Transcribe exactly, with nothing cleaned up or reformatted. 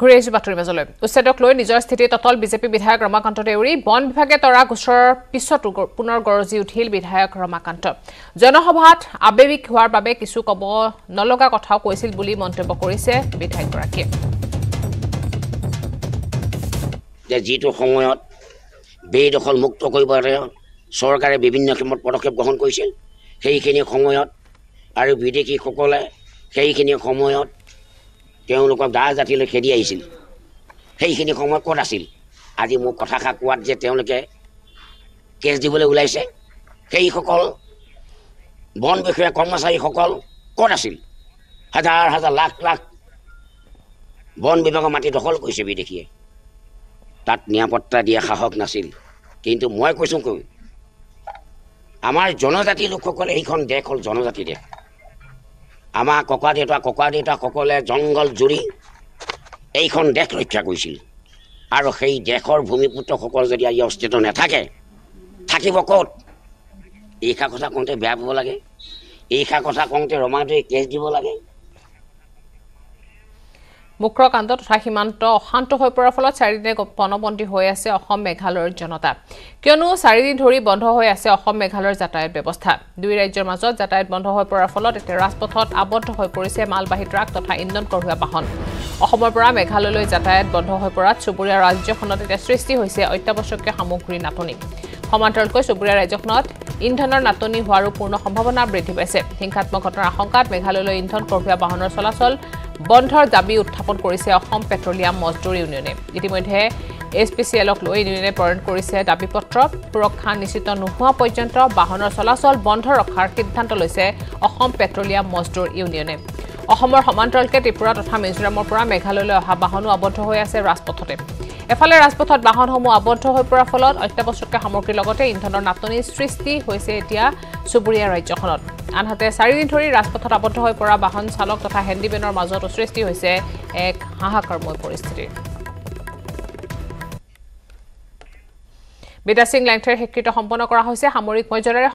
ঘুৰেছি বাতৰি মাজলৈ উচ্ছেদক লৈ নিজৰ স্থিতিত অটল বিজেপি বিধায়ক ৰমাকান্ত দেউৰী বন বিভাগে তৰা গোচৰৰ পিছতো পুনৰ গৰজি উঠিল বিধায়ক ৰমাকান্ত জনসভাত আবেবিক হোৱাৰ বাবে কিছু কব নলগা কথাও কৈছিল বুলি মন্তব্য কৰিছে বিধায়কগৰাকীয়ে যে যিটো সময়ত বেদখল মুক্ত কৰিবলৈ চৰকাৰে বিভিন্ন ক্ষেত্ৰত পদক্ষেপ গ্ৰহণ কৰিছিল সেইখিনি সময়ত আৰু বিদেশী সকলে সেইখিনি সময়ত তেওঁ লোকক দাস জাতিলৈ খেদি আহিছিল সেইখিনি সময় কোন আছিল আজি মোৰ কথা কোৱাত যে তেওঁলকে কেছ দিবলৈ উলাইছে সেই সকল বন বিষয়া কৰ্মচাৰী সকল কোন আছিল হাজাৰ হাজাৰ লাখ লাখ বন বিভাগৰ মাটি দখল কৰিছে বিদেশীয়ে তাত নিৰাপত্তা দিয়া সাহস নাছিল কিন্তু মই কৈছো কই আমাৰ জনজাতি লোকসকল এইখন দেশ হল জনজাতি দেশ Ama Coca de Tua Coca de Tua Cocola, Jungle Jury, Acon Decro Chaguisil. Arohe Decor, Bumiputo Cocosia Yoston attack. Taki Bocot. Icacosa Conte Babolage. Icacosa Conte Romantic, yes, Divolage. Mukrok and Dot Rahimanto, Hanto Hopperfolo, Saride Ponobonti Hoyase or Home Meghalor Jonota. Kyono, Saridin Tori Bonto Hoyase or Home Meghalor Zatai Bebosta. Do it Germazot that I Bonto Hopperfolo, the Terraspot, Aboto Hoporise, Malbahitrak, or Hindon Korhabahon. Ohomobra, Meghalo Zatai, Bonto Hoporat, Suburia Rajokonot, the Tristi, who say Oitaboshoka Hamukri Natoni. Homantalco, Suburia Rajokonot, internal Natoni, Huarupuno Homabana, Britibese, Hinkat Mokota Honkat, Meghalo, Inton Korhabahon Solasol. বন্ধৰ দাবী উত্থাপন কৰিছে Assam petroleum মজদুৰ ইউনিয়নে ইতিমধ্যে এছপিচিএলক লৈ ইউনিয়নে প্ৰেৰণ কৰিছে দাবীপত্ৰ সুৰক্ষা নিশ্চিত নোহোৱা পৰ্যন্ত বাহনৰ চলাচল বন্ধ ৰখাৰ সিদ্ধান্ত লৈছে অসম পেট্ৰলিয়াম মজদুৰ ইউনিয়নে অসমৰ সমান্তৰালকে ত্ৰিপুৰা তথা মিজোৰামৰ পৰা মেঘালয়লৈ অহা বাহনো আবদ্ধ হৈ আছে ৰাজপথতে এফালে ৰাজপথত বাহনসমূহ আবদ্ধ হৈ পৰাৰ ফলত অত্যাৱশ্যক সামগ্ৰীৰ লগতে ইন্ধনৰ নাটনি সৃষ্টি হৈছে এতিয়া চুবুৰীয়া ৰাজ্যখনত আনহাতে চাৰিদিন ধৰি ৰাজপথত আবদ্ধ হৈ পৰা বাহন চালক তথা হেণ্ডিমেনৰ মাজত সৃষ্টি হৈছে এক হাহাকাৰময় পৰিস্থিতি বিদাসিং লাইনথৰ হেক্ৰিত সম্পন্ন কৰা হৈছে সামৰিক মৰ্যাদাৰে